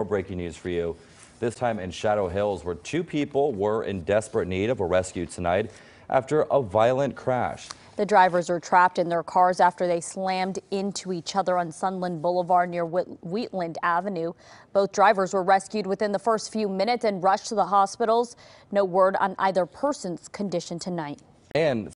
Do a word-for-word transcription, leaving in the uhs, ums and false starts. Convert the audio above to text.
More breaking news for you, this time in Shadow Hills, where two people were in desperate need of a rescue tonight after a violent crash. The drivers were trapped in their cars after they slammed into each other on Sunland Boulevard near Wheatland Avenue. Both drivers were rescued within the first few minutes and rushed to the hospitals. No word on either person's condition tonight. And